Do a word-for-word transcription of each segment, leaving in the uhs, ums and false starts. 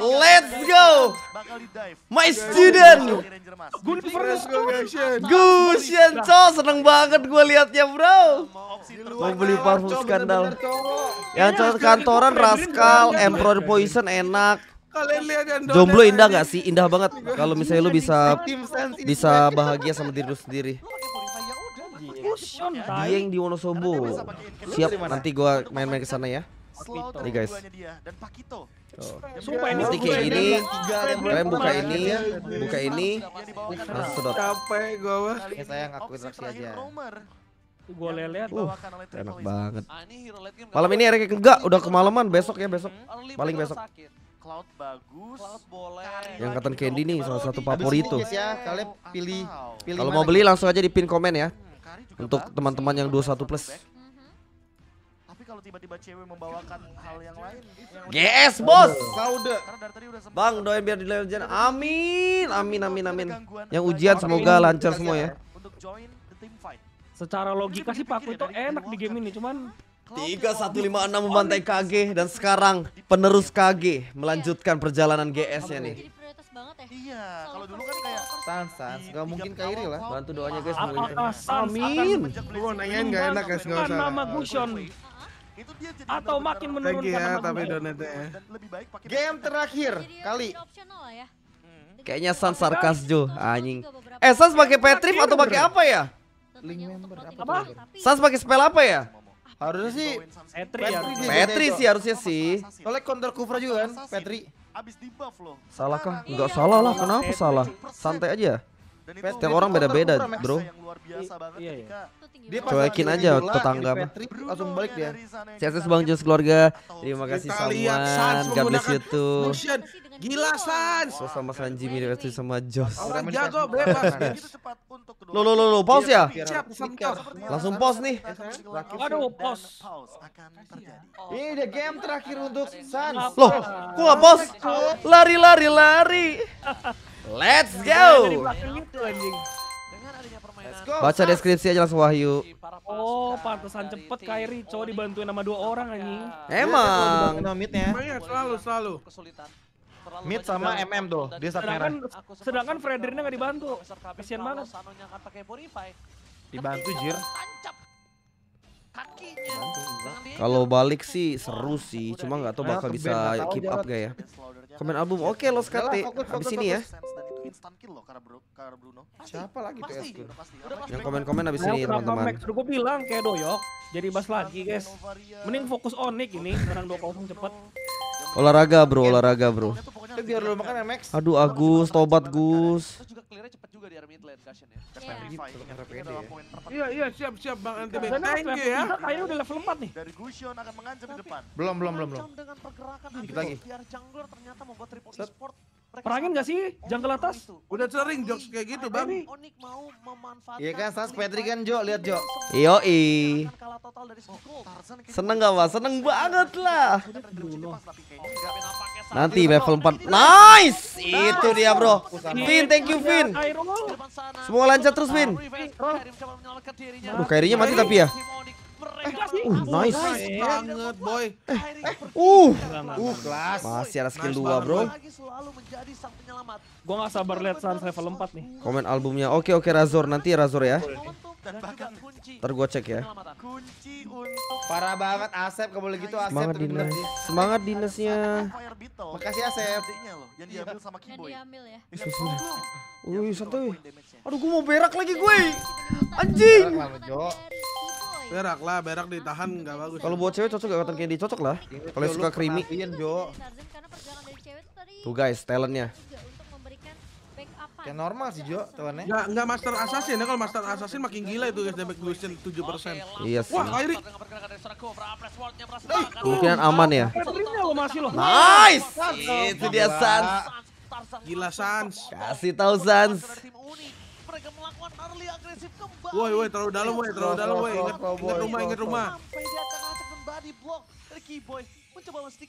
Let's go. My student. Gusion, cow, seneng banget gue liatnya, bro. Mau beli parfum skandal. Yang cowok kantoran, Rascal, Emperor Poison enak. Jomblo indah gak sih? Indah banget. Kalau misalnya lu bisa bisa bahagia sama diri lu sendiri. Dia yang di Wonosobo. Siap, nanti gua main-main kesana ya. Nih guys. Sumpah ini kayak gini. Kalian buka ini, buka ini. Langsung sedot. Capek gua. Saya ngakuin raksi aja. Gua lihat uh, enak banget. Malam ini Erika enggak, udah kemalaman. Besok ya, besok. Paling besok. Cloud bagus, Cloud boleh. Yang Cotton Candy nih salah satu favorit itu. Ya, kalian pilih, pilih kalau mau beli langsung aja di pin komen ya. Hmm, untuk teman-teman yang dua puluh satu plus. Hmm. Tapi kalau tiba-tiba cewek membawakan hal yang lain, G S bos. Bang doain biar dilanjutkan. Amin, amin, amin, amin. Yang ujian semoga lancar semua ya. Secara logika sih Paku itu enak di game ini, cuman tiga satu lima enam membantai K G dan sekarang penerus K G melanjutkan perjalanan G S-nya nih. Iya, kalau dulu kan kayak Sans-sans, gak mungkin Kairi lah. Bantu doanya guys, amin. Gua nanyain gak enak guys, gak usah. Nama Gusion. Atau makin menurunkan nama donatnya. Game terakhir kali. Kayaknya Sans sarkas Jo, anjing. Eh, Sans pakai Petrip atau pakai apa ya? Link member apa? Sans pakai spell apa ya? Harusnya sih Petri, ya. Petri sih harusnya sih. Soalnya counter cover juga kan Petri. Salah kah? Enggak salah lah, kenapa salah? Santai aja. Setiap orang beda-beda, bro. Cuekin aja tetangga. Langsung balik dia. C S S Bang Joss keluarga. Terima kasih Salman, God bless you too. Gila Sans. Sama Sanji, mirip sama Joss. Orang jago bebas. Lo lo lo pause ya. Langsung pause nih. Aduh, pause. Ini the game terakhir untuk Sans. Loh, kok enggak pause? Lari lari lari. Let's go. Baca deskripsi aja langsung Wahyu. Oh, pantesan cepet Kairi, cowok dibantuin sama dua orang anjing. Emang. Selalu selalu kesulitan. Mid sama M M tuh, dia satu merah. Sedangkan Frederina gak dibantu. Kasian banget. Dibantu jir. Kalau balik sih seru sih, cuma gak tau bakal bisa keep up gak ya. Komen album, oke lo skate, abis ini ya. Siapa lagi tuh S Q? Yang komen-komen abis ini teman-teman. Udah gue bilang kayak doyok, jadi bas lagi guys. Mending fokus Onic ini, menang dua kosong cepet. Olahraga bro, olahraga bro. Biar lu makan M X. Aduh Agus, tobat Gus. Terus juga clear-nya cepat juga di arah mid lane Gusion ya. Iya iya siap siap Bang N T B. Thank you ya. Kayaknya udah level empat nih. Dari Gusion akan mengancam di depan. Belum belum belum belum. Lagi. Perangin gak sih jungle atas? Udah sering jokes kayak gitu Bang. Iya kan Sans Petri kan Jo, lihat Jo. Yoi. Seneng gak Mas? Seneng banget lah. Nanti level empat. Nice! Itu dia bro. Vin, thank you Vin. Semua lancar terus Vin. Aduh, Kairinya mati tapi ya. Uh, nice banget boy. Uh, uh, masih ada skill dua bro. Gua gak sabar lihat Sans level empat nih. Komen albumnya. Oke oke Razor, nanti Razor ya. Ntar gua cek ya. Parah banget Asep, kalau gitu Asep. Semangat dinas. Semangat dinasnya. Makasih Asep. Yang diambil sama KiBoy. Wih, santai. Aduh, gua mau berak lagi gue. Anjing. Berak lah, berak ditahan nggak bagus. Kalau buat cewek cocok gak Cotton Candy? Cocok lah. Kalau suka creamy. Tuh guys, talentnya. Ya normal sih Jo, temennya. Nggak, nggak Master Assassin ya, kalau Master Assassin makin gila itu guys, damage Gusion tujuh persen. Iya sih. Wah, Kairi. Mungkin aman ya. Nice! Itu dia Sans. Gila Sans. Kasih tahu Sans. Woi woi terlalu dalam woi, terlalu dalam woi. Ingat rumah, ingat rumah.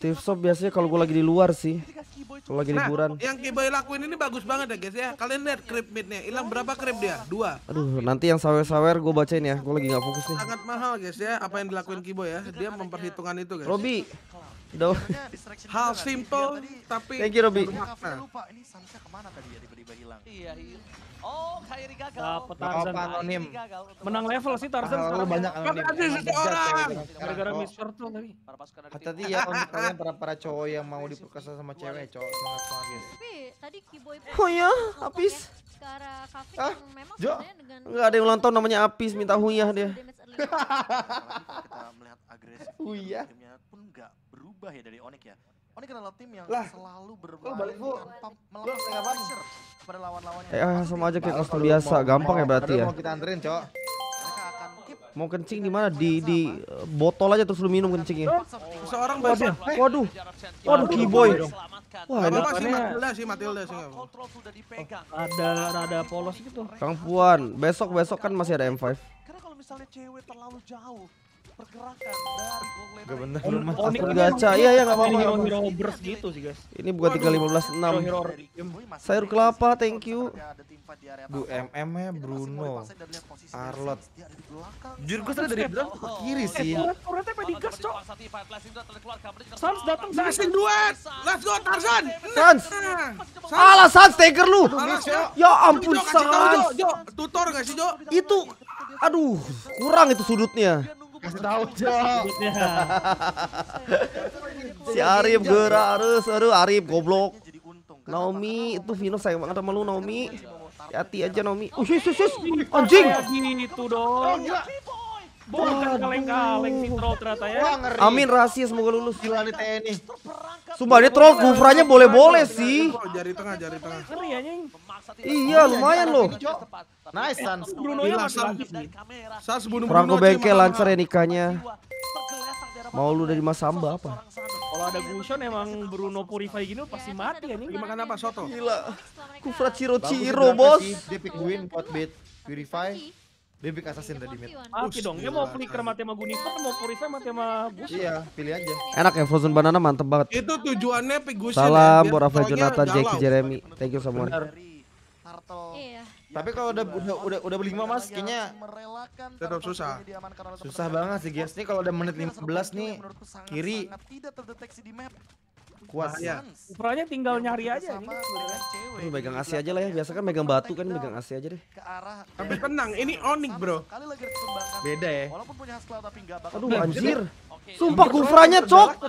Tip shop biasanya kalau gue lagi di luar sih, kalau lagi liburan. Yang KiBoy lakuin ini bagus banget ya guys ya. Kalian lihat creep midnya, hilang berapa creep dia? Dua. Aduh, nanti yang sawer-sawer gue bacain ya. Gue lagi nggak fokus nih. Sangat mahal guys ya, apa yang dilakuin KiBoy ya? Dia memperhitungkan itu guys. Robi, Udah. Hal simple tapi thank you Robi. Lupa ini Sansa kemana tadi ya, tiba-tiba hilang. Iya, hilang. Oh, Kairi gagal. Dapat Tarzan anonim. Menang level sih Tarzan sekarang. Banyak anonim. Ada seseorang. Gara-gara mister tuh tadi. Hati-hati ya untuk kalian para-para cowok yang mau diperkosa sama cewek, cowok semangat-semangat guys. Tapi tadi KiBoy. Oh ya, Apis. Secara Kafik yang memang sebenarnya dengan enggak ada yang ulang tahun namanya Apis, minta huyah dia. Kita melihat agresif huyah pun enggak berubah ya dari Onic ya. Onic adalah tim yang lah. Selalu bermain tanpa melakukan pressure kepada lawan-lawannya. Eh sama aja kayak kostum biasa, mau, gampang mau, ya berarti ya. Mau kita anterin, Cok. Mau kencing di mana? Di di botol aja terus lu minum kencingnya. Oh, seorang banget. Waduh. Waduh KiBoy. Wah, masih Matilda sih, Matilda sih. Ada rada polos gitu. Kang Puan, besok-besok kan masih ada M lima. Karena kalau misalnya cewek terlalu jauh pergerakan dari goleman. Oh, Onic gacha. Iya ya enggak apa-apa. Hero-hero burst gitu sih, guys. Ini bukan tiga lima belas enam. Sayur kelapa, thank you. Bu M M-nya Bruno. Arlot. Jujur gue tadi dari belakang ke kiri sih. Turretnya pengen digas, Cok. Sans datang gasing duet. Let's go Tarzan. Sans. Salah Sans taker lu. Ya ampun Sans. Tutor enggak sih, Jok? Itu aduh, kurang itu sudutnya. Kasih tahu Jok. Si Arif gerak harus, aduh Arif goblok. Naomi itu Vino sayang banget sama lu Naomi. Hati aja Naomi. Oh sis sis anjing. Gitu dong. Bodoh kaleng-kaleng si troll ternyata ya. Amin rahasia semoga lulus gila nih T N I. Sumpah ini troll gufranya boleh-boleh sih. Jari tengah jari tengah. Iya lumayan loh. Nice Sans. Sans bunuh Franco Bengkel lancar ya nikahnya. Mau lu dari Mas Samba apa? Kalau ada Gusion emang Bruno Purify gini pasti mati ya nih. Makan apa Soto? Gila. Kufra Ciro Ciro bos. Dia pick win buat bait Purify. Dia pick assassin tadi mid. Oke dong, dia mau flicker mati sama Gunifo atau mau Purify mati sama Gusion? Iya, pilih aja. Enak ya frozen banana mantep banget. Itu tujuannya pick Gusion. Salam buat Rafael Jonathan, Jacky Jeremy. Thank you semua. Iya. Tapi kalau udah udah udah lima mas kayaknya tetap susah. Susah banget sih guys. Ini kalau udah menit lima belas nih Kiri tidak terdeteksi di map. Kuat ya. Ukurannya tinggal nyari aja nih. Ini megang A C aja lah ya. Biasa kan megang batu kan megang A C aja deh. Tapi tenang, ini Onic, Bro. Beda ya. Walaupun punya skill tapi enggak bakal. Aduh anjir. Sumpah kufranya cok.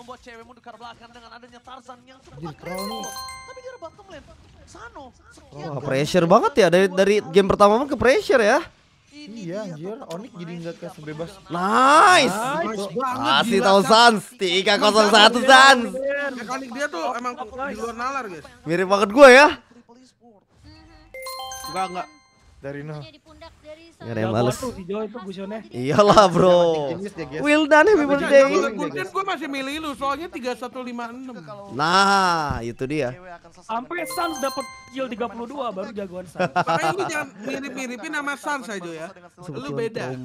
Membuat cewek mundur ke belakang dengan adanya Tarzan yang cukup agresif. Tapi dia bottom lane. Sano. Wah, pressure banget ya dari dari game pertama ke pressure ya. Iya anjir, Onic jadi enggak kasih bebas. Nice. Kasih tahu Sans tiga nol satu Sans. Onic dia tuh emang di luar nalar, guys. Mirip banget gue ya. Enggak enggak. Dari nol. Gak ada yang males. Iyalah bro. Will done happy birthday. Gue masih milih lu soalnya tiga satu lima enam. Nah itu dia. Sampai Sans dapet kill tiga puluh dua baru jagoan Sans. Makanya lu jangan mirip-miripin nama Sans aja ya. Lu beda.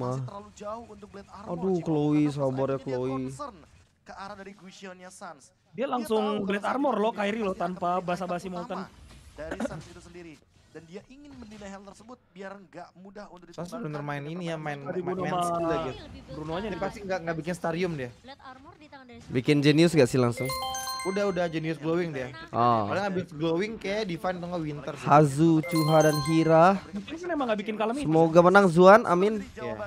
Aduh Chloe sabarnya Chloe. Ke arah dari Gusionnya Sans. Dia langsung blade armor lo Kairi lo tanpa basa-basi mountain. Dari Sans itu sendiri. Dan dia ingin menilai hal tersebut biar enggak mudah untuk ditemukan. Saya bener main ini ya, main main skill aja. Brunonya ini pasti enggak enggak bikin starium dia. Bikin genius enggak sih langsung? Udah udah genius glowing dia. Oh. Padahal habis glowing kayak Divine atau enggak Winter. Hazu, Cuha dan Hira. Emang enggak bikin kalem. Semoga menang Zuan, amin. Iya.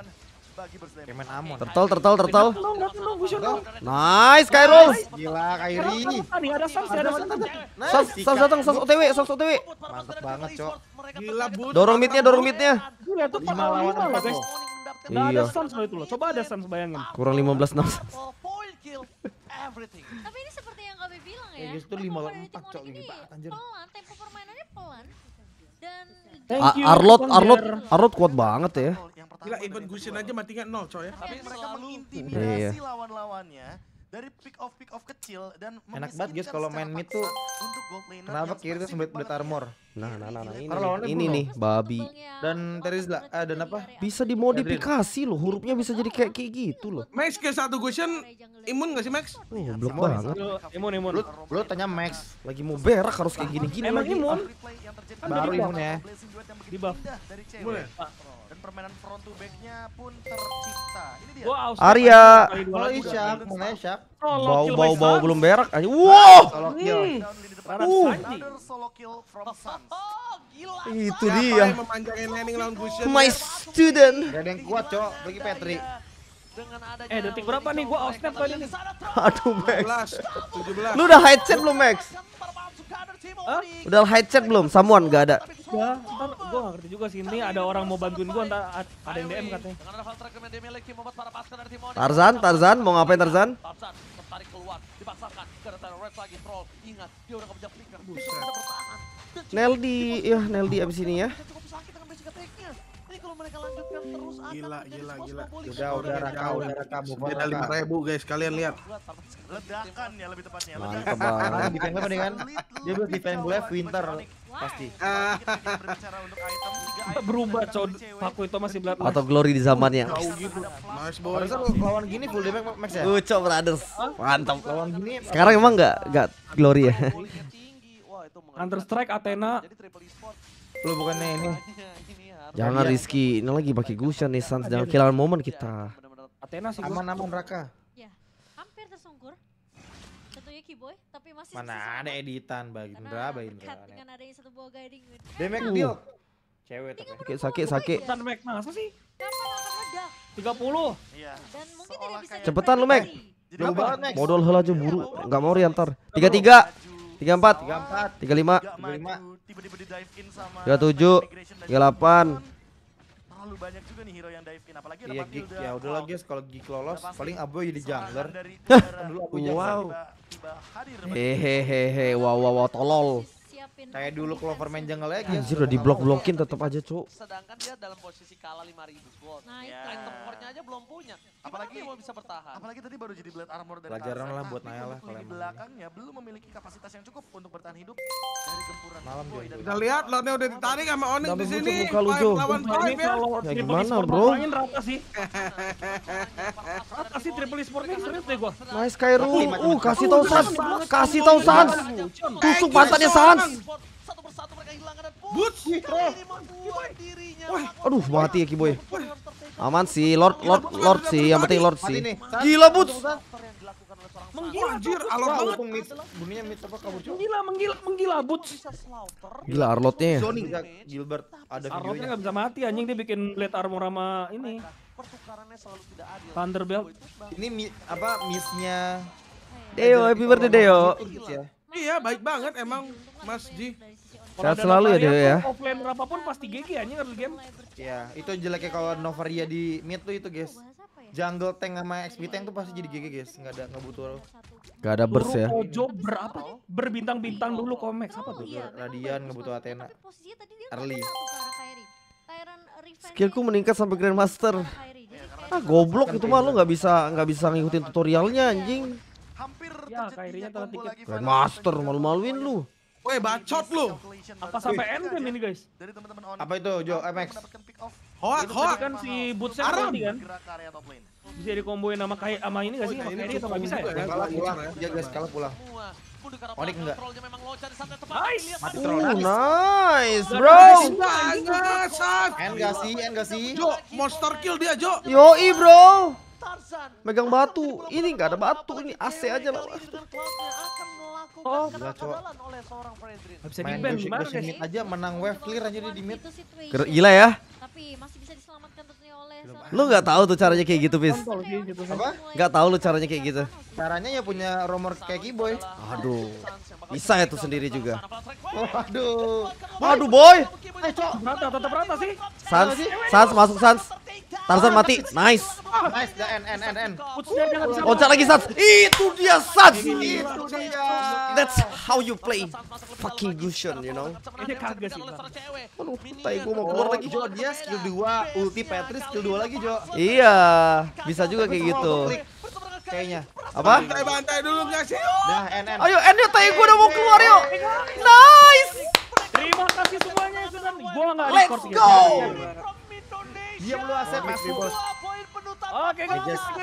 Tertol, tertol, tertol. Nice, Kairul. Gila, Kairi. Sos, sos datang, sos O T W, sos O T W. Mantap banget, Cok. Gila, dorong midnya, dorong midnya. Iya. Coba ada Sans bayangin. Kurang lima belas enam. Tapi ini seperti yang kami bilang ya. Justru lima empat, Cok ini, anjir. Pelan, tempo permainannya pelan. Dan Arlot, Arlot, Arlot kuat banget ya. Gila, even Gusion aja mati nggak nol coy ya. Tapi mereka mengintimidasi lawan-lawannya dari pick off pick off kecil dan enak banget guys kalau main mid tuh. Kenapa Kiri tuh semblit blade armor? Nah, nah, nah, nah ini, ini nih babi. Dan Terizla eh, dan apa? Bisa dimodifikasi loh, hurufnya bisa jadi kayak kayak gitu loh. Max ke satu Gusion imun nggak sih Max? Oh, blok banget. Imun imun. Lu, lu tanya Max lagi mau berak harus kayak gini gini. Emang imun? Baru imun ya. Di buff. Boleh. permainan front to back-nya pun tercipta. Ini dia. Wow, Arya. Bau-bau-bau belum berak aja. Wow. Solo kill. Uh. Itu dia. My student. Gak ada yang kuat, Cok. Bagi Petri. Eh, detik berapa nih? Gua offset tadi. Aduh, Max. Lu udah headset belum, Max? Huh? Udah headset belum? Samuan nggak ada. Udah, ntar gue nggak ngerti juga sih. Ini ada orang mau bantuin gue, ntar ada yang D M katanya. Tarzan, Tarzan, mau ngapain Tarzan? Neldi, ya Neldi abis ini ya. Gila, gila, gila. Udah, udah raka, udah raka. Beda lima ribu guys, kalian lihat. Ledakan ya lebih tepatnya. Mantap banget. Di pengen kan? Dia belum di pengen gue winter pasti. Berubah cowok. Paku itu masih belakang. Atau glory di zamannya. Harusnya lawan gini full damage max ya? Lucu brothers. Mantap. Lawan gini. Sekarang emang nggak nggak glory ya? Counter Strike Athena. Lu bukannya ini. Jangan Rizky, ini lagi pakai Gusion nih Sans, jangan kehilangan momen kita. Athena sih aman-aman Raka. Ya, hampir tersungkur. Tentunya KiBoy, tapi masih mana ada editan bagi Indra, bagi Indra. Dengan adanya satu buah guiding win. Demek build. Cewek tapi sakit sakit. San Mac masa sih? tiga puluh. Iya. Dan mungkin tidak bisa. Cepetan lu, Mac. Jauh banget, Mac. Modal heula aja buru, enggak mau riantar. tiga tiga. Tiga empat, tiga lima, tiga tujuh, tiga delapan. Terlalu banyak juga nih hero yang dive in, apalagi ada gig. Ya udah lagi kalau gig lolos, paling Aboy jadi jungler. Wow. Hehehehe, wow wow wow tolol. Kayak dulu Clover main jungle lagi. Anjir udah diblok-blokin tetap aja, Cuk. Sedangkan dia dalam posisi kalah lima ribu gold. Nah, item core-nya aja belum punya. Apalagi mau bisa bertahan. Apalagi tadi baru jadi blade armor dari Tarzan. Pelajaran lah buat Naya lah kalau emang. Belakangnya belum memiliki kapasitas yang cukup untuk bertahan hidup dari gempuran. Kita lihat lotnya udah ditarik sama Onic di sini. Lawan five ya. Ya gimana, Bro? Main rata sih. Rata sih triple sport-nya serius deh gua. Nice Kairi. Uh, kasih tahu Sans. Kasih tahu Sans. Tusuk pantatnya Sans. Satu persatu mereka hilangan dan boots dirinya. Aduh mati ya KiBoy. Aman sih Lord Lord Lord sih yang penting Lord sih. Gila boots. Menggila anjir alot banget. Bunyinya mid apa kabur cuy. Gila menggila menggila boots. Gila arlotnya. Johnny Gilbert ada videonya. Arlotnya enggak bisa mati anjing dia bikin blade armor sama ini. Pertukarannya selalu tidak adil. Thunderbolt. Ini apa miss-nya Deo happy birthday Deo. Iya baik banget emang Mas Ji. Sehat selalu ya Dewa ya. Offline berapapun pasti G G anjing harus game. Iya, itu jeleknya kalau Novaria di mid tuh itu guys. Jungle tank sama X P tank tuh pasti jadi G G guys, enggak ada enggak butuh. Enggak ada burst ya. Job berapa nih? Berbintang-bintang dulu Comex apa tuh? Radian enggak butuh Athena. Early. Skillku meningkat sampai Grandmaster. Ah goblok itu mah lu enggak bisa enggak bisa ngikutin tutorialnya anjing. Hampir ya, Kairinya telat dikit. Master malu-maluin lu. Woi, bacot lu. Apa sampai end ini, guys? Dari teman-teman Onic. Apa itu, Jo? M X. Hoak, hoak. Kan si Bootsnya tadi kan. Bisa dikomboin sama Kairi sama ini enggak sih? Sama Kairi atau enggak bisa ya? Kalah pulang ya. Dia guys kalah pulang. Onic enggak. Nice, bro. End enggak sih? End enggak sih? Jo, monster kill dia, Jo. Yoi, bro. Tarzan. Megang batu, ini nggak ada batu, ini A C aja lah. Oh, nggak cowok. Bisa di band, mid aja, menang wave clear aja di mid. Gila ya? Lu nggak tahu tuh caranya kayak gitu, Bis? Apa? Nggak tahu lu caranya kayak gitu? Caranya ya punya rumor kayak KiBoy. Aduh, bisa ya tuh sendiri juga. Waduh, waduh boy. Eh cowok, rata, tetap rata sih. Sans, Sans masuk Sans. Tarzan mati, nice. Nice, the N, N, N, N. Loncat lagi Sans, itu dia Sans. Itu dia. That's how you play fucking Gusion, you know. Ini kagak sih. Aduh, tai gua mau keluar lagi. Jo, dia skill dua, ulti Petri skill dua lagi, Jo. Iya, bisa juga kayak gitu. Kayaknya. Apa? Bantai-bantai dulu enggak sih? Dah, N, N. Ayo, N, tai gua udah mau keluar yuk. Nice. Terima kasih semuanya yang sudah nonton. Let's go. Diam lu Asep masuk. Oke, kita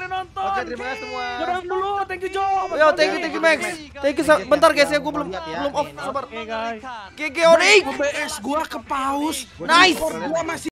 nonton. Oke, terima kasih semua. Jangan dulu, thank you Job. Yo, thank you, thank you Max. Thank you. Bentar guys, ya gua belum belum off sabar. G G Onic. B S gua ke paus. Nice. Gua masih